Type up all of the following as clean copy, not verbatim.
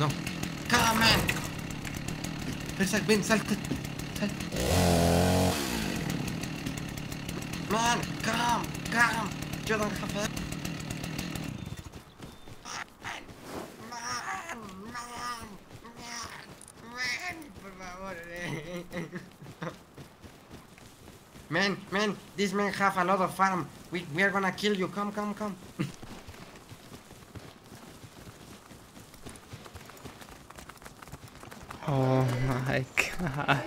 No. Come on. Ven, ven, salta. Sal. Man, come, come. You don't have it. Man, man, these men have a lot of farm. We are gonna kill you. Come, come, come. Oh my god.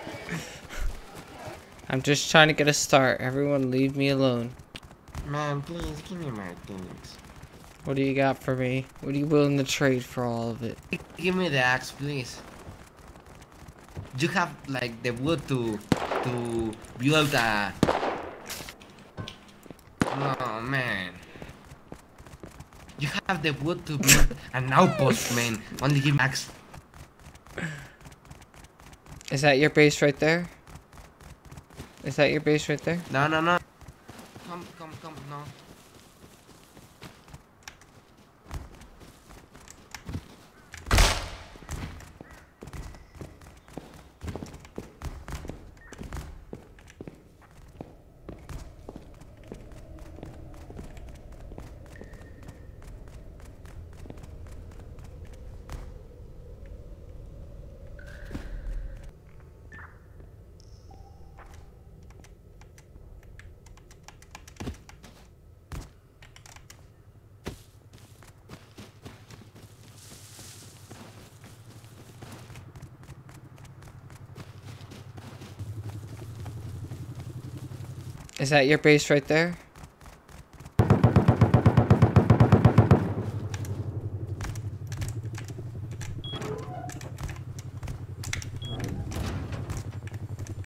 I'm just trying to get a start. Everyone leave me alone. Man, please give me my things. What do you got for me? What are you willing to trade for all of it? Give me the axe, please. You have like the wood to build a... Oh man. You have the wood to build an outpost, man. Only give max. Is that your base right there? Is that your base right there? No, no, no. Come, come, come, no. Is that your base right there?